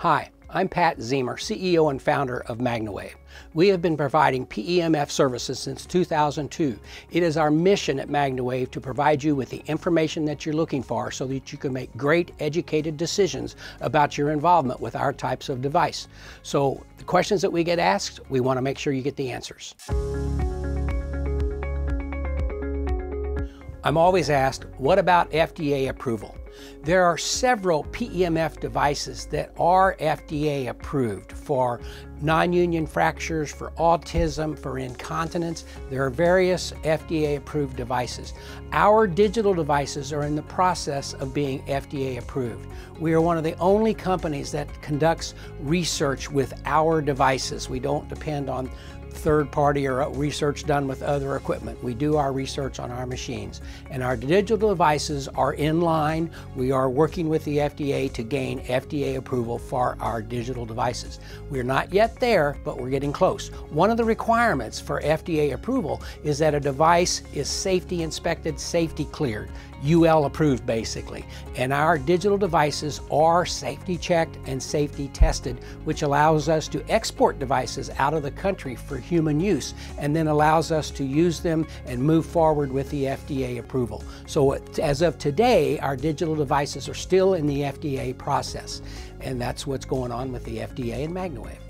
Hi, I'm Pat Ziemer, CEO and founder of MagnaWave. We have been providing PEMF services since 2002. It is our mission at MagnaWave to provide you with the information that you're looking for so that you can make great educated decisions about your involvement with our types of device. So the questions that we get asked, we want to make sure you get the answers. I'm always asked, what about FDA approval? There are several PEMF devices that are FDA approved for non-union fractures, for autism, for incontinence. There are various FDA approved devices. Our digital devices are in the process of being FDA approved. We are one of the only companies that conducts research with our devices. We don't depend on third party or research done with other equipment. We do our research on our machines, and our digital devices are in line. We are working with the FDA to gain FDA approval for our digital devices. We're not yet there, but we're getting close. One of the requirements for FDA approval is that a device is safety inspected, safety cleared, UL approved basically, and our digital devices are safety checked and safety tested, which allows us to export devices out of the country for human use, and then allows us to use them and move forward with the FDA approval. So as of today, our digital devices are still in the FDA process, and that's what's going on with the FDA and MagnaWave.